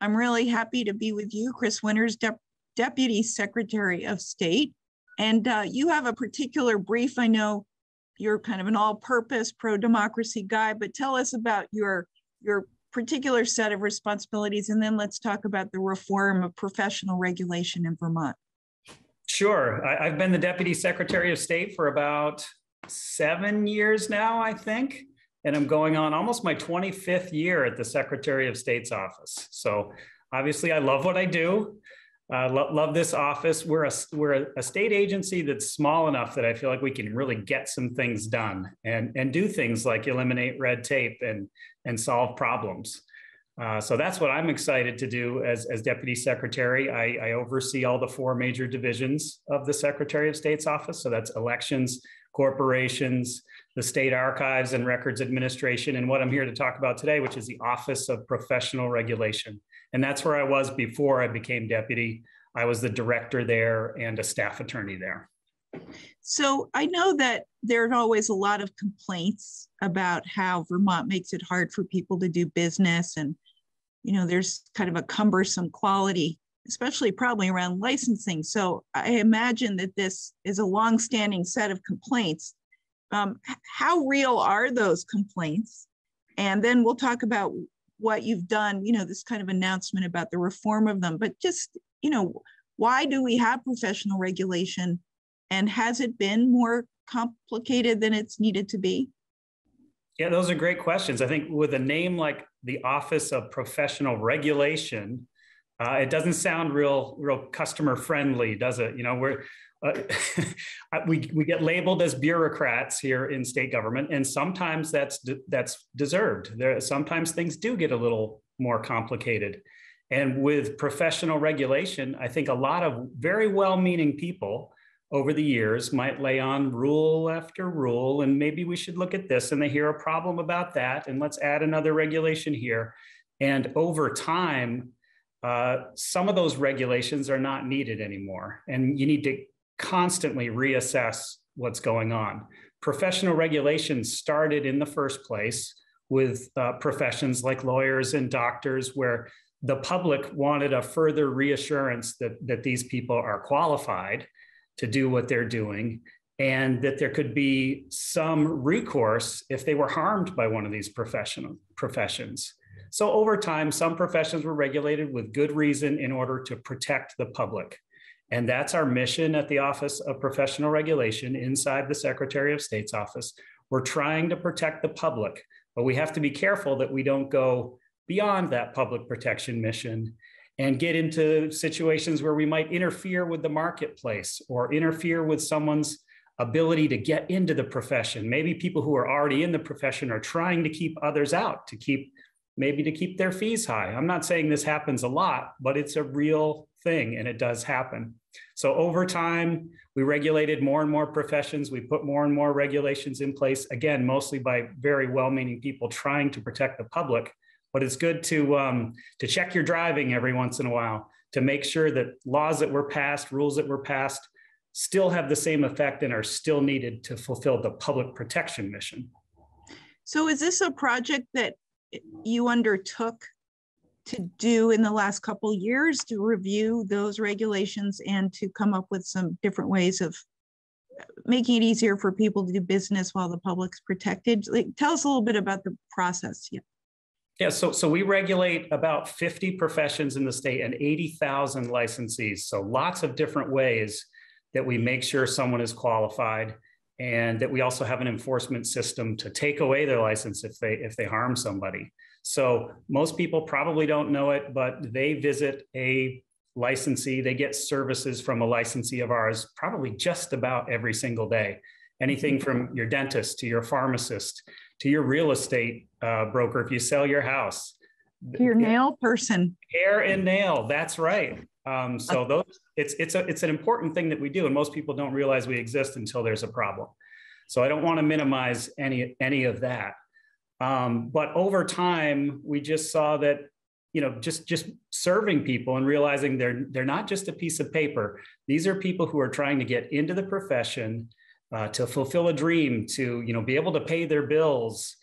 I'm really happy to be with you, Chris Winters, Deputy Secretary of State. And you have a particular brief. I know you're kind of an all-purpose pro-democracy guy, but tell us about your particular set of responsibilities, and then let's talk about the reform of professional regulation in Vermont. Sure. I've been the Deputy Secretary of State for about 7 years now, I think, and I'm going on almost my 25th year at the Secretary of State's office. So obviously I love what I do. Love this office. We're a state agency that's small enough that I feel like we can really get some things done and do things like eliminate red tape and solve problems. So that's what I'm excited to do as Deputy Secretary. I oversee all the four major divisions of the Secretary of State's office. So that's elections, corporations, the State Archives and Records Administration, and what I'm here to talk about today, which is the Office of Professional Regulation. And that's where I was before I became deputy. I was the director there and a staff attorney there. So I know that there are always a lot of complaints about how Vermont makes it hard for people to do business. And, you know, there's kind of a cumbersome quality, especially probably around licensing. So I imagine that this is a longstanding set of complaints. How real are those complaints? And then we'll talk about what you've done, you know, this kind of announcement about the reform of them, but just, you know, why do we have professional regulation, and has it been more complicated than it's needed to be? Yeah, those are great questions. I think with a name like the Office of Professional Regulation, it doesn't sound real customer friendly, does it? You know, we get labeled as bureaucrats here in state government, and sometimes that's deserved. Sometimes things do get a little more complicated. And with professional regulation, I think a lot of very well-meaning people over the years might lay on rule after rule, and maybe we should look at this, and they hear a problem about that, and let's add another regulation here. And over time, some of those regulations are not needed anymore, and you need to constantly reassess what's going on. Professional regulation started in the first place with professions like lawyers and doctors, where the public wanted a further reassurance that these people are qualified to do what they're doing, and that there could be some recourse if they were harmed by one of these professions. So over time, some professions were regulated with good reason in order to protect the public. And that's our mission at the Office of Professional Regulation inside the Secretary of State's office. We're trying to protect the public, but we have to be careful that we don't go beyond that public protection mission and get into situations where we might interfere with the marketplace or interfere with someone's ability to get into the profession. Maybe people who are already in the profession are trying to keep others out, maybe to keep their fees high. I'm not saying this happens a lot, but it's a real thing, and it does happen. So over time, we regulated more and more professions. We put more and more regulations in place, again, mostly by very well-meaning people trying to protect the public. But it's good to check your driving every once in a while to make sure that laws that were passed, rules that were passed, still have the same effect and are still needed to fulfill the public protection mission. So is this a project that you undertook to do in the last couple of years, to review those regulations and to come up with some different ways of making it easier for people to do business while the public's protected? Like, tell us a little bit about the process. Yeah, so we regulate about 50 professions in the state and 80,000 licensees. So lots of different ways that we make sure someone is qualified, and that we also have an enforcement system to take away their license if they harm somebody. So most people probably don't know it, but they visit a licensee, they get services from a licensee of ours probably just about every single day. Anything from your dentist to your pharmacist to your real estate broker if you sell your house. Your nail person. Hair and nail, that's right. So those, it's an important thing that we do, and most people don't realize we exist until there's a problem. So I don't want to minimize any of that. But over time, we just saw that, you know, just serving people and realizing they're not just a piece of paper. These are people who are trying to get into the profession to fulfill a dream, to, you know, be able to pay their bills,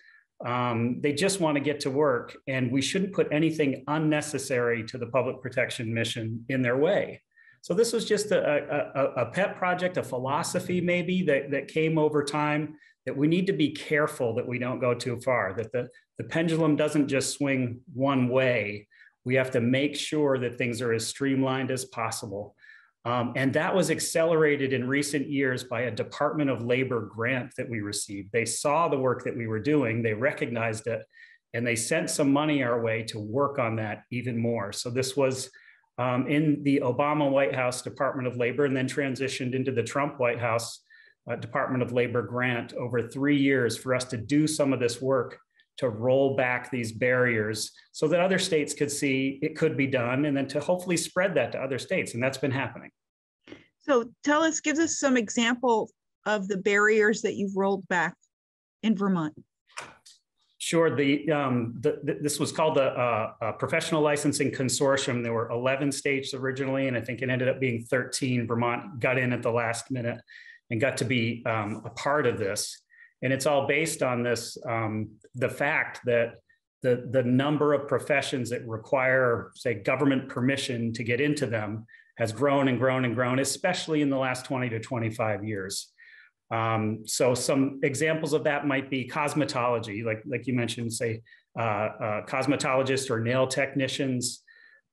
They just want to get to work, and we shouldn't put anything unnecessary to the public protection mission in their way. So this was just a pet project, a philosophy maybe that came over time, that we need to be careful that we don't go too far, that the pendulum doesn't just swing one way. We have to make sure that things are as streamlined as possible. And that was accelerated in recent years by a Department of Labor grant that we received. They saw the work that we were doing, they recognized it, and they sent some money our way to work on that even more. So this was in the Obama White House Department of Labor, and then transitioned into the Trump White House Department of Labor grant over 3 years for us to do some of this work to roll back these barriers so that other states could see it could be done, and then to hopefully spread that to other states. And that's been happening. So tell us, give us some example of the barriers that you've rolled back in Vermont. Sure, this was called the Professional Licensing Consortium. There were 11 states originally, and I think it ended up being 13. Vermont got in at the last minute and got to be a part of this. And it's all based on this, the fact that the number of professions that require, say, government permission to get into them has grown and grown and grown, especially in the last 20 to 25 years. So some examples of that might be cosmetology, like you mentioned, say, cosmetologists or nail technicians.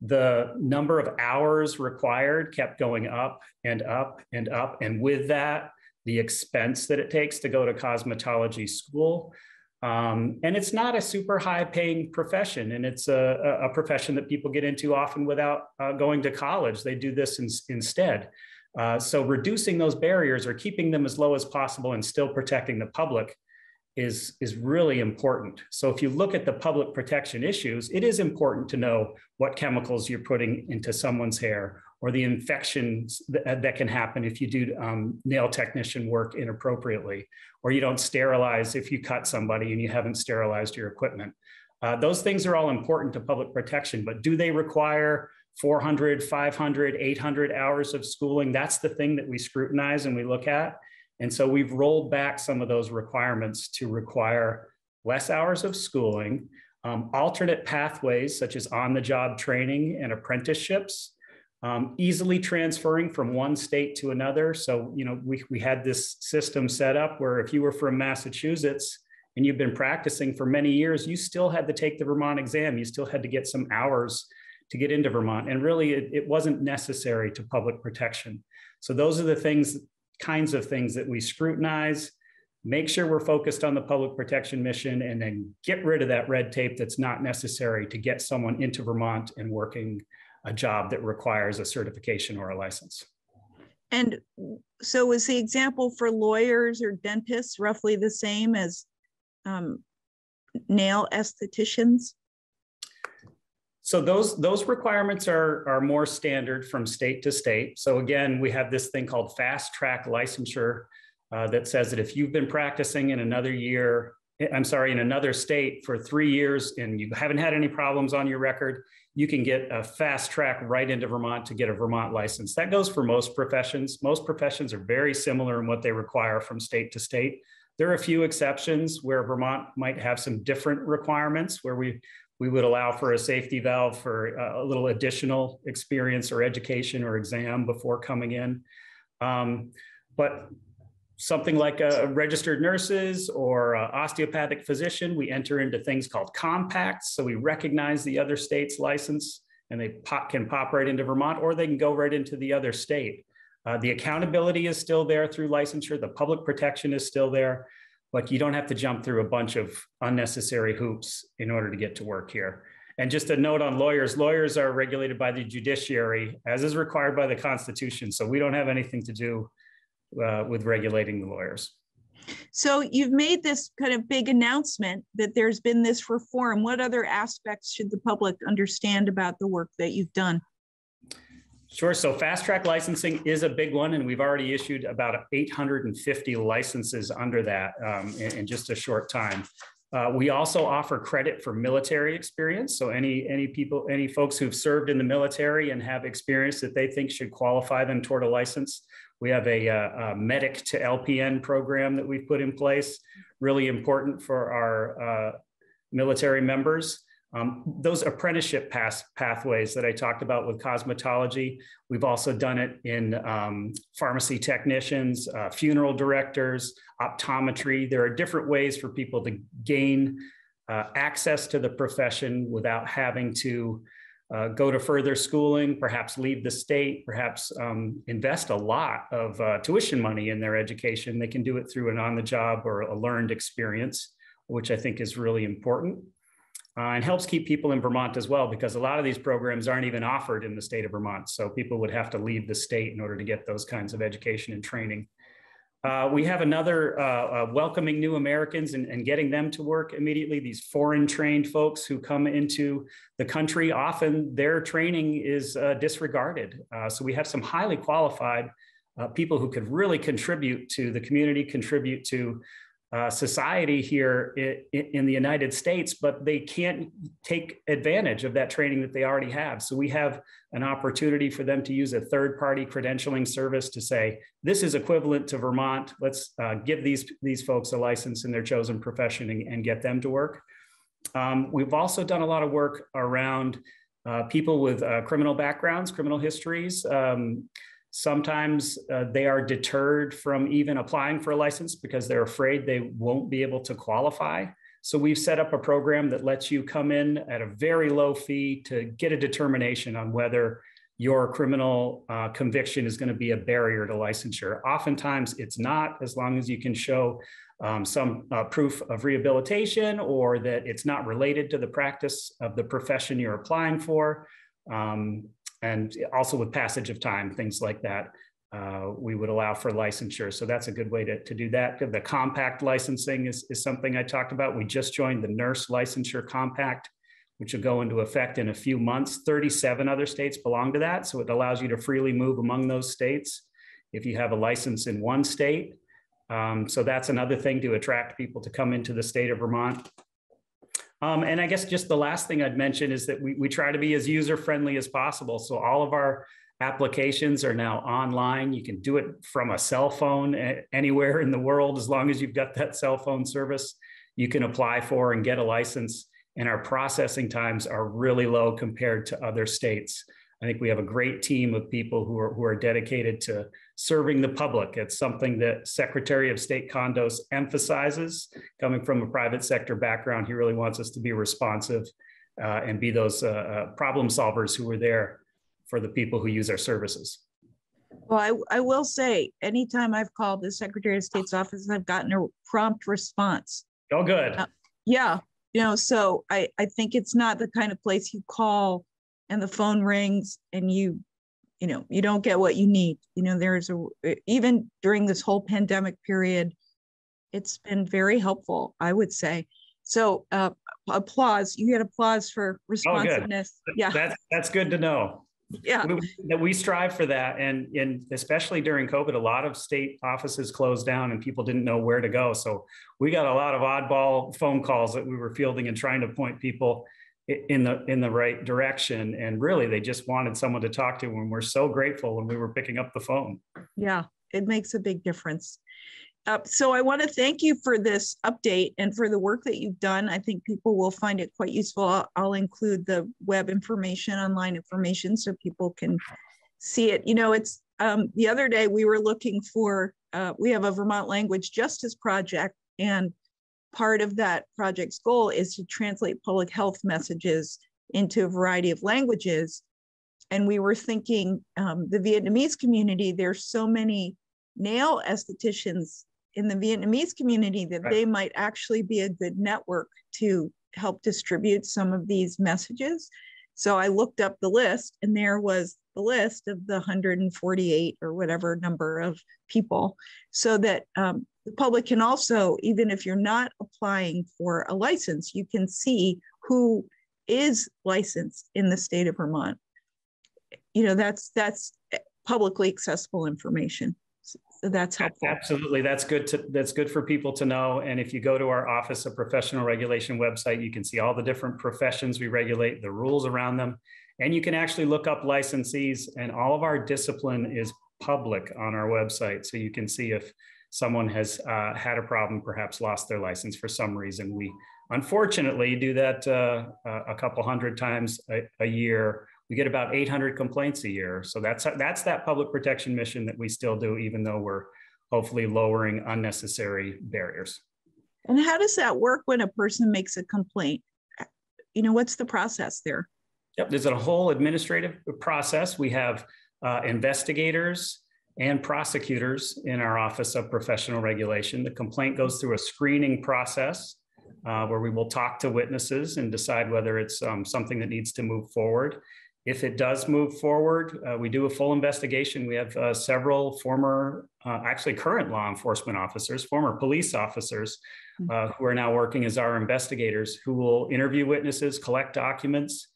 The number of hours required kept going up and up and up, and with that, the expense that it takes to go to cosmetology school. And it's not a super high paying profession, and it's a profession that people get into often without going to college. They do this instead. So reducing those barriers, or keeping them as low as possible and still protecting the public, is really important. So if you look at the public protection issues, it is important to know what chemicals you're putting into someone's hair, or the infections that can happen if you do nail technician work inappropriately, or you don't sterilize if you cut somebody and you haven't sterilized your equipment. Those things are all important to public protection, but do they require 400, 500, 800 hours of schooling? That's the thing that we scrutinize and we look at. And so we've rolled back some of those requirements to require less hours of schooling, alternate pathways such as on-the-job training and apprenticeships, easily transferring from one state to another. So, you know, we had this system set up where if you were from Massachusetts and you've been practicing for many years, you still had to take the Vermont exam. You still had to get some hours to get into Vermont. And really, it wasn't necessary to public protection. So those are the kinds of things that we scrutinize, make sure we're focused on the public protection mission, and then get rid of that red tape that's not necessary to get someone into Vermont and working a job that requires a certification or a license. And so was the example for lawyers or dentists roughly the same as nail estheticians? So those requirements are more standard from state to state. So again, we have this thing called fast track licensure that says that if you've been practicing in another state for 3 years and you haven't had any problems on your record, you can get a fast track right into Vermont to get a Vermont license. That goes for most professions. Most professions are very similar in what they require from state to state. There are a few exceptions where Vermont might have some different requirements, where we would allow for a safety valve for a little additional experience or education or exam before coming in. But something like registered nurses or osteopathic physician, we enter into things called compacts. So we recognize the other state's license, and they can pop right into Vermont, or they can go right into the other state. The accountability is still there through licensure. The public protection is still there. But you don't have to jump through a bunch of unnecessary hoops in order to get to work here. And just a note on lawyers, lawyers are regulated by the judiciary, as is required by the Constitution. So we don't have anything to do with regulating the lawyers. So you've made this kind of big announcement that there's been this reform. What other aspects should the public understand about the work that you've done? Sure. So fast track licensing is a big one, and we've already issued about 850 licenses under that in just a short time. We also offer credit for military experience. So any folks who've served in the military and have experience that they think should qualify them toward a license. We have a medic to LPN program that we've put in place, really important for our military members. Those apprenticeship pathways that I talked about with cosmetology, we've also done it in pharmacy technicians, funeral directors, optometry. There are different ways for people to gain access to the profession without having to go to further schooling, perhaps leave the state, perhaps invest a lot of tuition money in their education. They can do it through an on-the-job or a learned experience, which I think is really important. And helps keep people in Vermont as well, because a lot of these programs aren't even offered in the state of Vermont. So people would have to leave the state in order to get those kinds of education and training. We have another welcoming new Americans and getting them to work immediately. These foreign trained folks who come into the country, often their training is disregarded. So we have some highly qualified people who could really contribute to the community, contribute to society here in the United States, but they can't take advantage of that training that they already have. So we have an opportunity for them to use a third-party credentialing service to say, this is equivalent to Vermont. Let's give these folks a license in their chosen profession and get them to work. We've also done a lot of work around people with criminal backgrounds, criminal histories. Sometimes they are deterred from even applying for a license because they're afraid they won't be able to qualify. So we've set up a program that lets you come in at a very low fee to get a determination on whether your criminal conviction is going to be a barrier to licensure. Oftentimes it's not, as long as you can show some proof of rehabilitation or that it's not related to the practice of the profession you're applying for. And also with passage of time, things like that, we would allow for licensure. So that's a good way to do that. The compact licensing is something I talked about. We just joined the Nurse Licensure Compact, which will go into effect in a few months. 37 other states belong to that. So it allows you to freely move among those states if you have a license in one state. So that's another thing to attract people to come into the state of Vermont. And I guess just the last thing I'd mention is that we try to be as user-friendly as possible. So all of our applications are now online. You can do it from a cell phone anywhere in the world, as long as you've got that cell phone service. You can apply for and get a license. And our processing times are really low compared to other states. I think we have a great team of people who are dedicated to serving the public. It's something that Secretary of State Condos emphasizes. Coming from a private sector background, he really wants us to be responsive and be those problem solvers who are there for the people who use our services. Well, I will say, anytime I've called the Secretary of State's office, I've gotten a prompt response. Oh, good. Yeah, you know, so I think it's not the kind of place you call and the phone rings and you know, you don't get what you need. You know, there's even during this whole pandemic period, it's been very helpful, I would say. So applause, you get applause for responsiveness. Oh, yeah, that's good to know. Yeah, we strive for that. And especially during COVID, a lot of state offices closed down and people didn't know where to go. So we got a lot of oddball phone calls that we were fielding and trying to point people in the right direction. And really, they just wanted someone to talk to, and we're so grateful when we were picking up the phone. Yeah, it makes a big difference. So I want to thank you for this update and for the work that you've done. I think people will find it quite useful. I'll include the web information, online information, so people can see it. You know, it's the other day we were looking for, we have a Vermont language justice project, and part of that project's goal is to translate public health messages into a variety of languages. And we were thinking the Vietnamese community, there's so many nail estheticians in the Vietnamese community that right. They might actually be a good network to help distribute some of these messages. So I looked up the list, and there was the list of the 148 or whatever number of people, so that the public can also, even if you're not applying for a license, you can see who is licensed in the state of Vermont. You know, that's publicly accessible information. that's helpful. Absolutely. That's good to, that's good for people to know. And if you go to our Office of Professional Regulation website, you can see all the different professions we regulate, the rules around them, and you can actually look up licensees, and all of our discipline is public on our website. So you can see if someone has had a problem, perhaps lost their license for some reason. We unfortunately do that a couple hundred times a year. We get about 800 complaints a year. So that's that public protection mission that we still do, even though we're hopefully lowering unnecessary barriers. And how does that work when a person makes a complaint? You know, what's the process there? Yep, there's a whole administrative process. We have investigators and prosecutors in our Office of Professional Regulation. The complaint goes through a screening process where we will talk to witnesses and decide whether it's something that needs to move forward. If it does move forward, we do a full investigation. We have several former, actually current law enforcement officers, former police officers, who are now working as our investigators, who will interview witnesses, collect documents,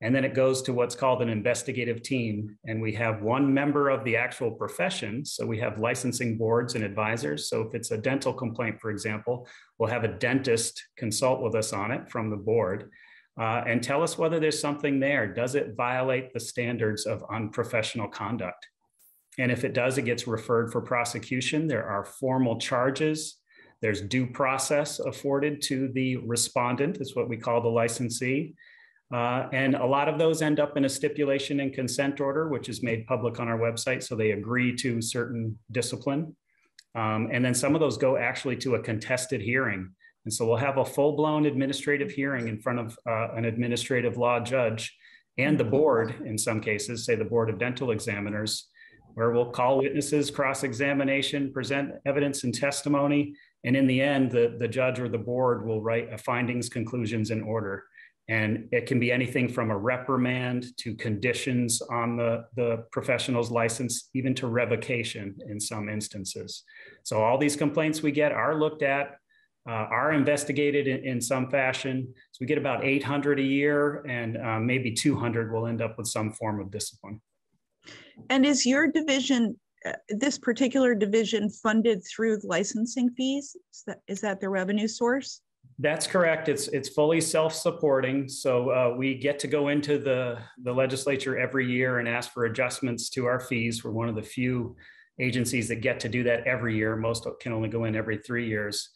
and then it goes to what's called an investigative team. And we have one member of the actual profession. So we have licensing boards and advisors. So if it's a dental complaint, for example, we'll have a dentist consult with us on it from the board and tell us whether there's something there. Does it violate the standards of unprofessional conduct? And if it does, it gets referred for prosecution. There are formal charges. There's due process afforded to the respondent. It's what we call the licensee. And a lot of those end up in a stipulation and consent order, which is made public on our website. So they agree to certain discipline. And then some of those go actually to a contested hearing. And so we'll have a full-blown administrative hearing in front of an administrative law judge and the board, in some cases, say the Board of Dental Examiners, where we'll call witnesses, cross-examination, present evidence and testimony. And in the end, the judge or the board will write a findings, conclusions, and order. And it can be anything from a reprimand to conditions on the professional's license, even to revocation in some instances. So all these complaints we get are looked at, are investigated in some fashion. So we get about 800 a year, and maybe 200 will end up with some form of discipline. And is your division, this particular division, funded through licensing fees? Is that the revenue source? That's correct. It's fully self-supporting. So we get to go into the legislature every year and ask for adjustments to our fees. We're one of the few agencies that get to do that every year. Most can only go in every 3 years.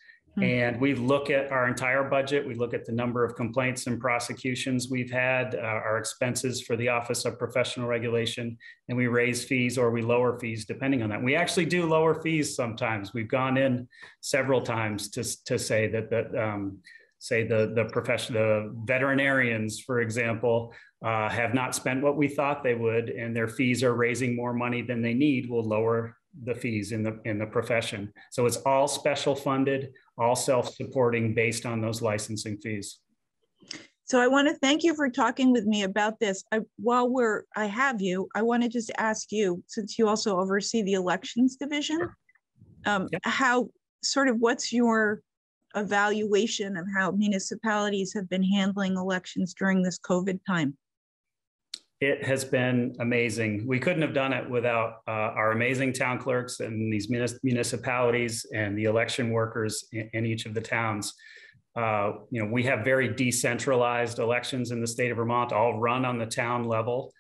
And we look at our entire budget. We look at the number of complaints and prosecutions we've had, our expenses for the Office of Professional Regulation, and we raise fees or we lower fees depending on that. We actually do lower fees sometimes. We've gone in several times to say the veterinarians, for example, have not spent what we thought they would, and their fees are raising more money than they need. We'll lower the fees in the profession. So it's all special funded, all self-supporting, based on those licensing fees. So I want to thank you for talking with me about this. While I have you, I want to just ask you, since you also oversee the elections division, sure. How sort of what's your evaluation of how municipalities have been handling elections during this COVID time? It has been amazing. We couldn't have done it without our amazing town clerks and these municipalities and the election workers in each of the towns. You know, we have very decentralized elections in the state of Vermont, all run on the town level.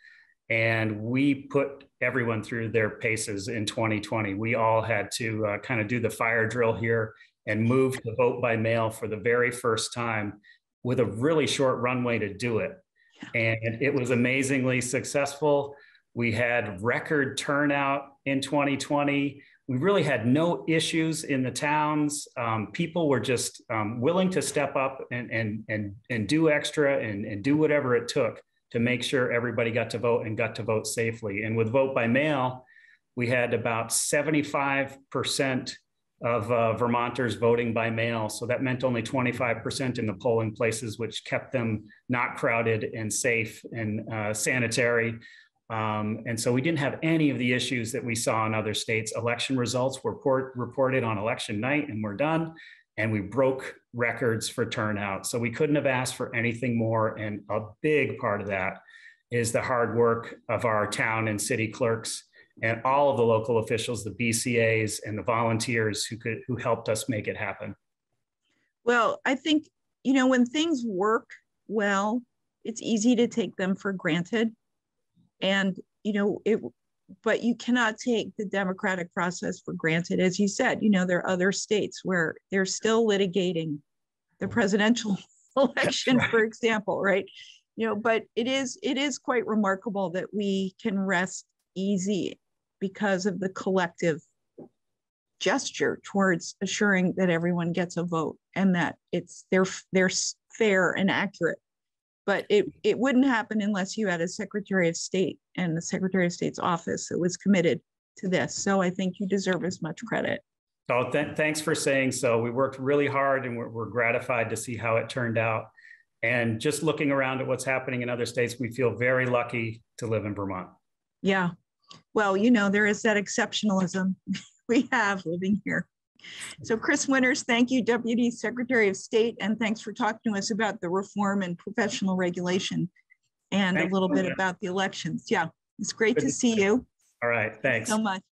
And we put everyone through their paces in 2020. We all had to kind of do the fire drill here and move to vote by mail for the very first time with a really short runway to do it. And it was amazingly successful. We had record turnout in 2020. We really had no issues in the towns. People were just willing to step up and do extra and do whatever it took to make sure everybody got to vote and got to vote safely. And with vote by mail, we had about 75% of Vermonters voting by mail. So that meant only 25% in the polling places, which kept them not crowded and safe and sanitary. And so we didn't have any of the issues that we saw in other states. Election results were reported on election night, and we're done. And we broke records for turnout. So we couldn't have asked for anything more. And a big part of that is the hard work of our town and city clerks and all of the local officials, the BCAs and the volunteers who helped us make it happen. Well, I think, you know, when things work well, it's easy to take them for granted. And, you know, but you cannot take the democratic process for granted. As you said, you know, there are other states where they're still litigating the presidential election, for example, right? You know, but it is quite remarkable that we can rest easy because of the collective gesture towards assuring that everyone gets a vote and that they're fair and accurate. But it wouldn't happen unless you had a Secretary of State and the Secretary of State's office that was committed to this. So I think you deserve as much credit. Oh, thanks for saying so. We worked really hard and we're gratified to see how it turned out. And just looking around at what's happening in other states, we feel very lucky to live in Vermont. Yeah. Well, you know, there is that exceptionalism we have living here. So Chris Winters, thank you, Deputy Secretary of State, and thanks for talking to us about the reform and professional regulation and a little bit about the elections. Yeah, it's great to see you. All right, thanks so much.